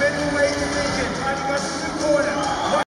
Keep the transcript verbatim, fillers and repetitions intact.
middle way division, trying to go to the corner.